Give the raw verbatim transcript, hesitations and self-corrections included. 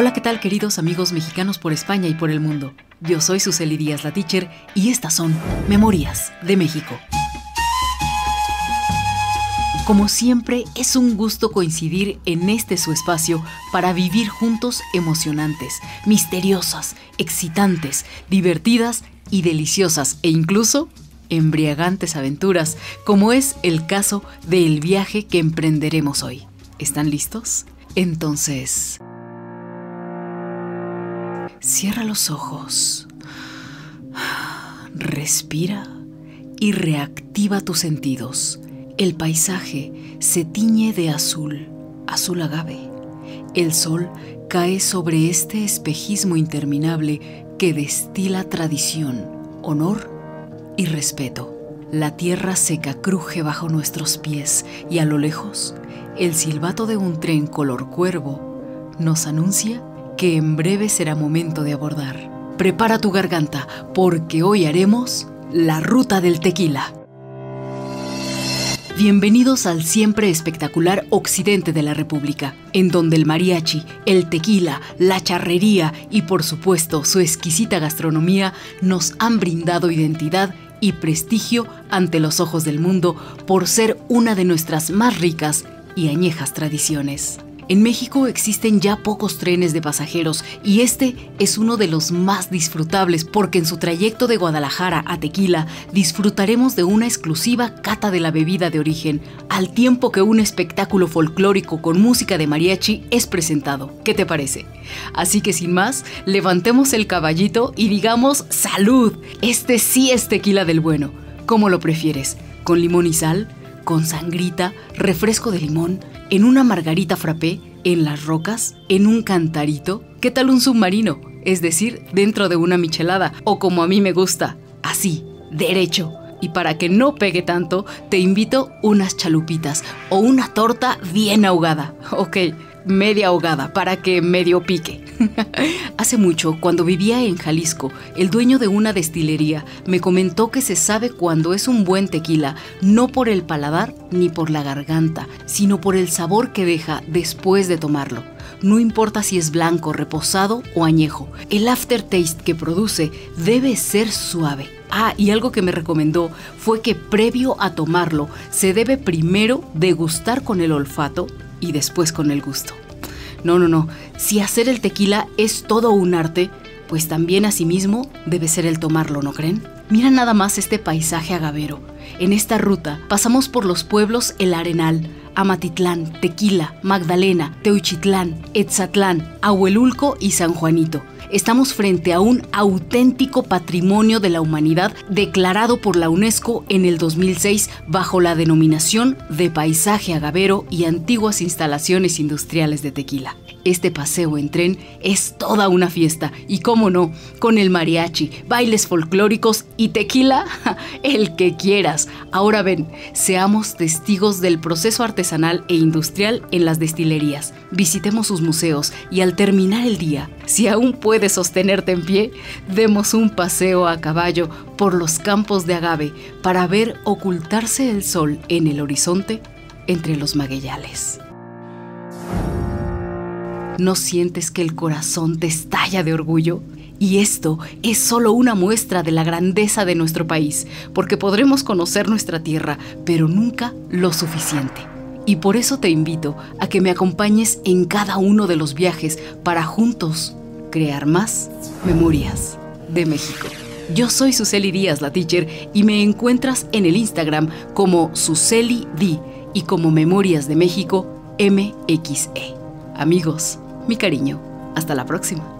Hola, ¿qué tal, queridos amigos mexicanos por España y por el mundo? Yo soy Sucely Díaz, la teacher, y estas son Memorias de México. Como siempre, es un gusto coincidir en este su espacio para vivir juntos emocionantes, misteriosas, excitantes, divertidas y deliciosas, e incluso embriagantes aventuras, como es el caso del viaje que emprenderemos hoy. ¿Están listos? Entonces, cierra los ojos, respira y reactiva tus sentidos. El paisaje se tiñe de azul, azul agave. El sol cae sobre este espejismo interminable que destila tradición, honor y respeto. La tierra seca cruje bajo nuestros pies y a lo lejos, el silbato de un tren color cuervo nos anuncia que en breve será momento de abordar. Prepara tu garganta, porque hoy haremos la Ruta del Tequila. Bienvenidos al siempre espectacular Occidente de la República, en donde el mariachi, el tequila, la charrería y, por supuesto, su exquisita gastronomía nos han brindado identidad y prestigio ante los ojos del mundo por ser una de nuestras más ricas y añejas tradiciones. En México existen ya pocos trenes de pasajeros y este es uno de los más disfrutables porque en su trayecto de Guadalajara a Tequila disfrutaremos de una exclusiva cata de la bebida de origen, al tiempo que un espectáculo folclórico con música de mariachi es presentado. ¿Qué te parece? Así que sin más, levantemos el caballito y digamos ¡salud! Este sí es tequila del bueno. ¿Cómo lo prefieres? ¿Con limón y sal? ¿Con sangrita? ¿Refresco de limón? ¿En una margarita frappé? ¿En las rocas? ¿En un cantarito? ¿Qué tal un submarino? Es decir, dentro de una michelada, o como a mí me gusta, así, derecho. Y para que no pegue tanto, te invito unas chalupitas o una torta bien ahogada. Ok, media ahogada, para que medio pique. Hace mucho, cuando vivía en Jalisco, el dueño de una destilería me comentó que se sabe cuando es un buen tequila, no por el paladar ni por la garganta, sino por el sabor que deja después de tomarlo. No importa si es blanco, reposado o añejo, el aftertaste que produce debe ser suave. Ah, y algo que me recomendó fue que previo a tomarlo, se debe primero degustar con el olfato y después con el gusto. No, no, no. Si hacer el tequila es todo un arte, pues también asimismo debe ser el tomarlo, ¿no creen? Mira nada más este paisaje agavero. En esta ruta pasamos por los pueblos El Arenal, Amatitlán, Tequila, Magdalena, Teuchitlán, Etzatlán, Ahuelulco y San Juanito. Estamos frente a un auténtico patrimonio de la humanidad declarado por la UNESCO en el dos mil seis bajo la denominación de Paisaje Agavero y Antiguas Instalaciones Industriales de Tequila. Este paseo en tren es toda una fiesta y, cómo no, con el mariachi, bailes folclóricos y tequila, el que quieras. Ahora ven, seamos testigos del proceso artesanal e industrial en las destilerías. Visitemos sus museos y al terminar el día, si aún puedes sostenerte en pie, demos un paseo a caballo por los campos de agave para ver ocultarse el sol en el horizonte entre los magueyales. ¿No sientes que el corazón te estalla de orgullo? Y esto es solo una muestra de la grandeza de nuestro país, porque podremos conocer nuestra tierra, pero nunca lo suficiente. Y por eso te invito a que me acompañes en cada uno de los viajes para juntos crear más Memorias de México. Yo soy Sucely Díaz, la teacher, y me encuentras en el Instagram como Sucely D y como Memorias de México M X E. Amigos, mi cariño. Hasta la próxima.